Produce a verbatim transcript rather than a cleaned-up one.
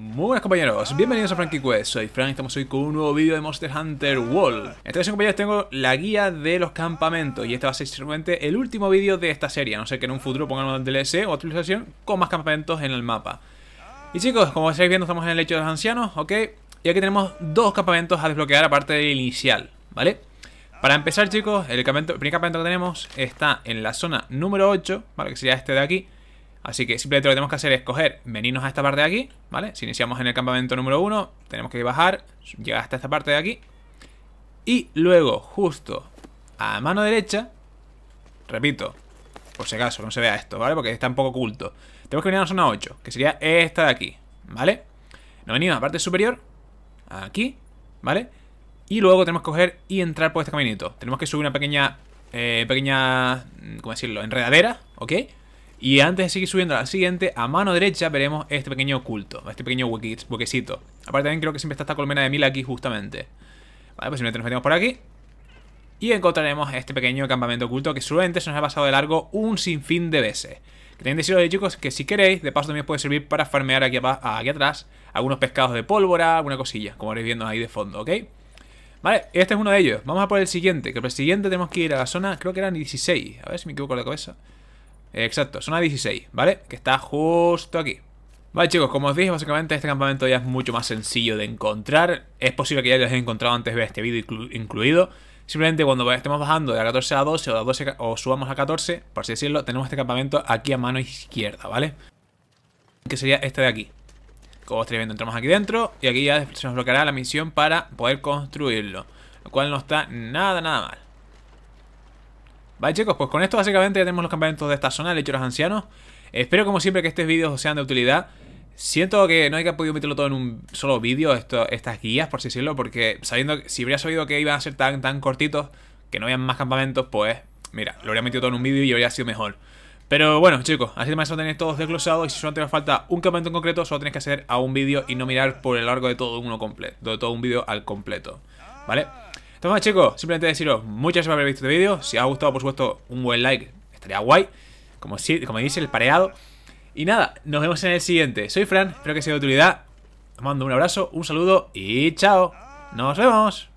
Muy buenas compañeros, bienvenidos a Franky Quests, soy Frank, estamos hoy con un nuevo vídeo de Monster Hunter World. Entonces compañeros, tengo la guía de los campamentos y este va a ser seguramente el último vídeo de esta serie, a no ser que en un futuro pongan un D L C o actualización con más campamentos en el mapa. Y chicos, como estáis viendo estamos en el Lecho de los Ancianos, ok, y aquí tenemos dos campamentos a desbloquear aparte del inicial, ¿vale? Para empezar chicos, el, el primer campamento que tenemos está en la zona número ocho, ¿vale? Que sería este de aquí. Así que simplemente lo que tenemos que hacer es coger, venirnos a esta parte de aquí, ¿vale? Si iniciamos en el campamento número uno, tenemos que bajar, llegar hasta esta parte de aquí. Y luego, justo a mano derecha, repito, por si acaso, no se vea esto, ¿vale? Porque está un poco oculto. Tenemos que venir a la zona ocho, que sería esta de aquí, ¿vale? Nos venimos a la parte superior, aquí, ¿vale? Y luego tenemos que coger y entrar por este caminito. Tenemos que subir una pequeña, eh, pequeña, ¿cómo decirlo? Enredadera, ¿ok? Y antes de seguir subiendo a la siguiente, a mano derecha veremos este pequeño oculto, este pequeño huequi, huequecito. Aparte también creo que siempre está esta colmena de mil aquí justamente. Vale, pues simplemente nos metemos por aquí y encontraremos este pequeño campamento oculto que seguramente se nos ha pasado de largo un sinfín de veces. Que también deciros, chicos, que si queréis, de paso también os puede servir para farmear aquí, aquí atrás algunos pescados de pólvora, alguna cosilla, como veréis viendo ahí de fondo, ¿ok? Vale, este es uno de ellos. Vamos a por el siguiente, que por el siguiente tenemos que ir a la zona, creo que eran dieciséis, a ver si me equivoco de cabeza. Exacto, zona dieciséis, ¿vale? Que está justo aquí. Vale chicos, como os dije, básicamente este campamento ya es mucho más sencillo de encontrar. Es posible que ya lo hayáis encontrado antes de este vídeo incluido. Simplemente cuando estemos bajando de la catorce a la doce o, la doce, o subamos a la catorce, por así decirlo, tenemos este campamento aquí a mano izquierda, ¿vale? Que sería este de aquí. Como estáis viendo, entramos aquí dentro y aquí ya se nos bloqueará la misión para poder construirlo, lo cual no está nada, nada mal. Vale chicos, pues con esto básicamente ya tenemos los campamentos de esta zona, el Lecho de los Ancianos. Espero como siempre que estos vídeos sean de utilidad. Siento que no he podido meterlo todo en un solo vídeo, estas guías, por así decirlo, porque sabiendo, si hubiera sabido que iban a ser tan, tan cortitos, que no habían más campamentos, pues mira, lo habría metido todo en un vídeo y habría sido mejor. Pero bueno chicos, así además lo tenéis todos desglosados y si solo te falta un campamento en concreto, solo tenéis que hacer a un vídeo y no mirar por el largo de todo uno completo, de todo un vídeo al completo, ¿vale? Entonces chicos, simplemente deciros muchas gracias por haber visto este vídeo. Si os ha gustado, por supuesto, un buen like, estaría guay. Como, si, como dice, el pareado. Y nada, nos vemos en el siguiente. Soy Fran, espero que sea de utilidad. Os mando un abrazo, un saludo y chao. ¡Nos vemos!